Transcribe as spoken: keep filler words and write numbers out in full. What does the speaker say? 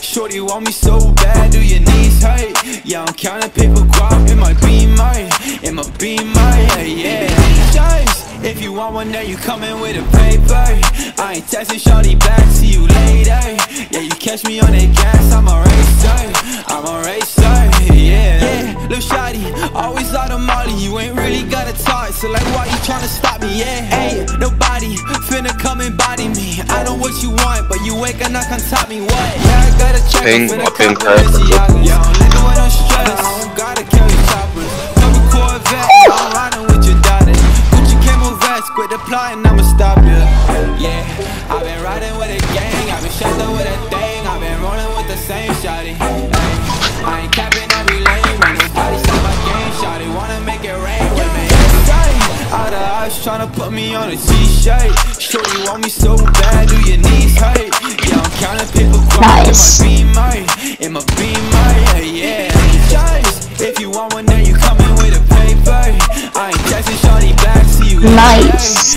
Shorty want me so bad, do your knees hurt? Yeah, I'm counting paper guap in my Beamer, in my Beamer, yeah. Just, if you want one day, you coming with a paper. I ain't texting shorty back, see you later. Yeah, you catch me on that gas, I'm a racer, I'm a racer, yeah. Yeah, lil' shawty, always out of Molly, you ain't really gotta talk, so like why you tryna stop me, yeah. Hey, nobody finna come and body me, I know what you want, but you ain't gonna come top me, what? Tem uma penca essa aqui. Tryna put me on a t-shirt. Shorty want me so bad, do your knees hurt? Yeah, I'm counting paper nice. In my Beamer, in my Beamer, yeah. Just, if you want one, then you coming with a paper. I ain't texting shorty back, see you later. Nice.